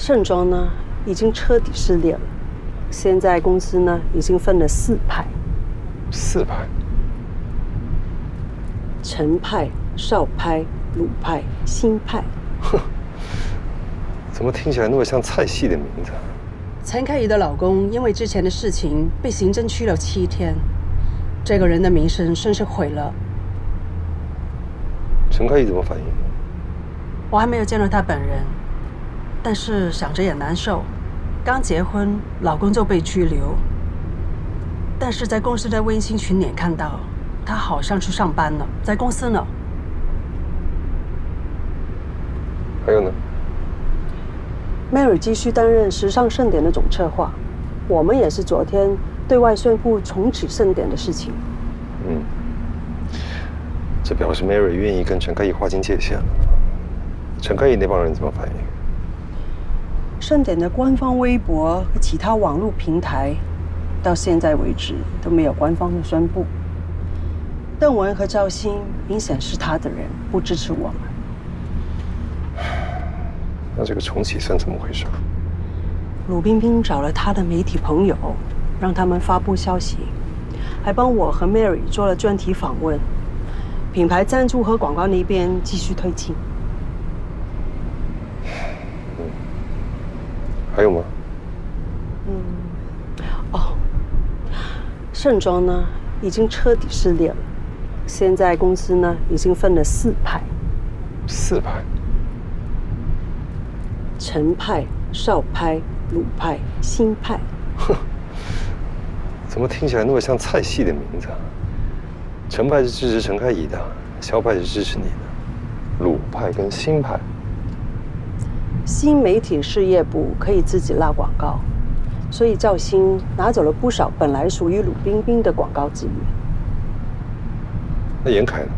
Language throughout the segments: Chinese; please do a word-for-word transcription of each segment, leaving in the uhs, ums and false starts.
盛装呢已经彻底失联了，现在公司呢已经分了四派。四派？陈派、邵派、鲁派、新派。哼，怎么听起来那么像菜系的名字？陈开宇的老公因为之前的事情被刑侦拘留七天，这个人的名声甚是毁了。陈开宇怎么反应？我还没有见到他本人，但是想着也难受。刚结婚，老公就被拘留，但是在公司的微信群里看到他好像去上班了，在公司呢。还有呢？ Mary 继续担任时尚盛典的总策划，我们也是昨天对外宣布重启盛典的事情。嗯，这表示 Mary 愿意跟陈开义划清界限了。陈开义那帮人怎么反应？盛典的官方微博和其他网络平台，到现在为止都没有官方的宣布。邓文和赵鑫明显是他的人，不支持我们。 那这个重启算怎么回事？鲁冰冰找了她的媒体朋友，让他们发布消息，还帮我和 Mary 做了专题访问。品牌赞助和广告那边继续推进。嗯，还有吗？嗯，哦，盛装呢已经彻底失联了，现在公司呢已经分了四派。四派。 陈派、邵派、鲁派、新派。哼，怎么听起来那么像菜系的名字？陈派是支持陈开怡的，邵派是支持你的，鲁派跟新派。新媒体事业部可以自己拉广告，所以赵鑫拿走了不少本来属于鲁冰冰的广告资源。那严凯呢？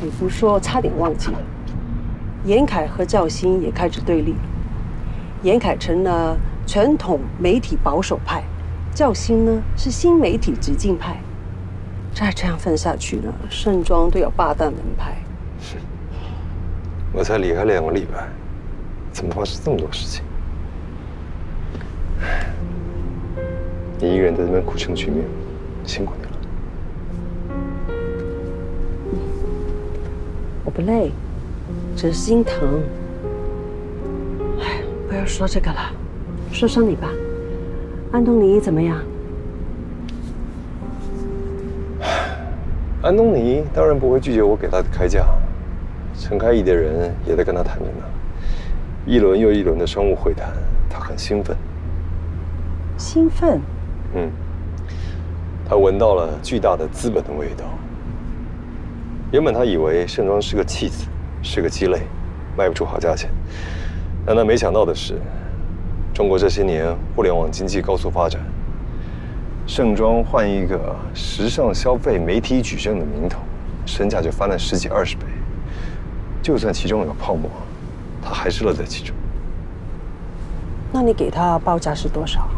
你不说，差点忘记了。 严凯和赵鑫也开始对立，严凯成了传统媒体保守派，赵鑫呢是新媒体激进派。再这样分下去呢，盛装都要霸占门派。我才离开两个礼拜，怎么发生这么多事情？你一个人在这边苦撑局面，辛苦你了。我不累。 只是心疼，哎，不要说这个了，说说你吧。安东尼怎么样？安东尼当然不会拒绝我给他的开价。陈开义的人也在跟他谈着呢，一轮又一轮的商务会谈，他很兴奋。兴奋？嗯，他闻到了巨大的资本的味道。原本他以为盛装是个弃子。 是个鸡肋，卖不出好价钱。但他没想到的是，中国这些年互联网经济高速发展，盛装换一个时尚消费媒体矩阵的名头，身价就翻了十几二十倍。就算其中有泡沫，他还是乐在其中。那你给他报价是多少？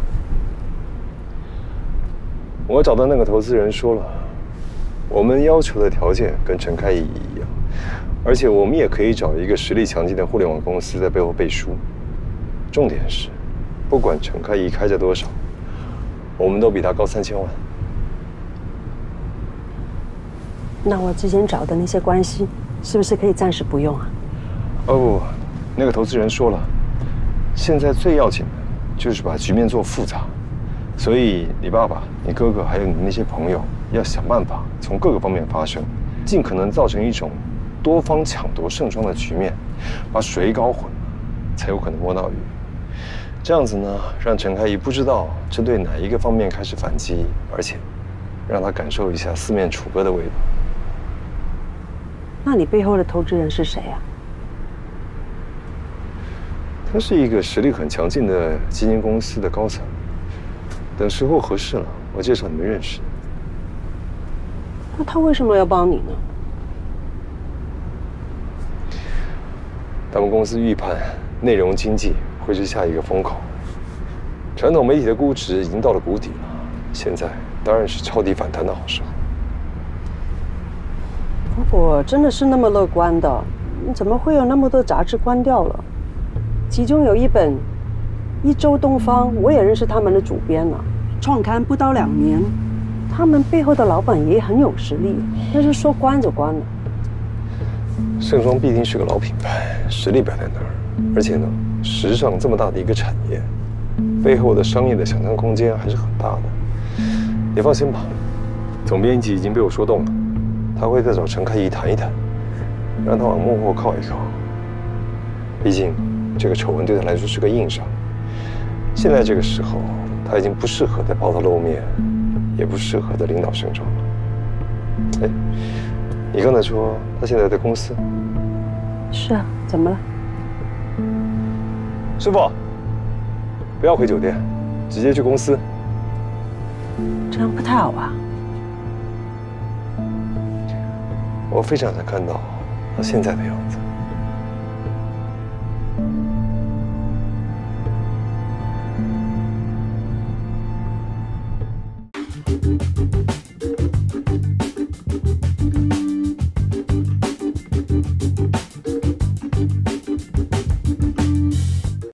我找到那个投资人说了，我们要求的条件跟陈开义一样。 而且我们也可以找一个实力强劲的互联网公司在背后背书。重点是，不管陈开怡开价多少，我们都比他高三千万。那我之前找的那些关系，是不是可以暂时不用啊？哦不，那个投资人说了，现在最要紧的就是把局面做复杂，所以你爸爸、你哥哥还有你那些朋友要想办法从各个方面发声，尽可能造成一种。 多方抢夺盛装的局面，把水搞混了，才有可能摸到鱼。这样子呢，让陈开怡不知道针对哪一个方面开始反击，而且让他感受一下四面楚歌的味道。那你背后的投资人是谁呀？他是一个实力很强劲的基金公司的高层。等时候合适了，我介绍你们认识。那他为什么要帮你呢？ 咱们公司预判，内容经济会是下一个风口。传统媒体的估值已经到了谷底了，现在当然是抄底反弹的好时候。如果真的是那么乐观的，怎么会有那么多杂志关掉了？其中有一本《一周东方》，我也认识他们的主编了、啊，创刊不到两年，他们背后的老板也很有实力，但是说关就关了。盛装毕竟是个老品牌，实力摆在那儿，而且呢，时尚这么大的一个产业，背后的商业的想象空间还是很大的。你放心吧，总编辑已经被我说动了，他会再找陈开怡谈一谈，让他往幕后靠一靠。 毕竟，这个丑闻对他来说是个硬伤。现在这个时候，他已经不适合再抛头露面，也不适合再领导盛装了。哎，你刚才说他现在在公司？是啊，怎么了？师傅，不要回酒店，直接去公司。这样不太好啊。我非常想看到他现在的样子。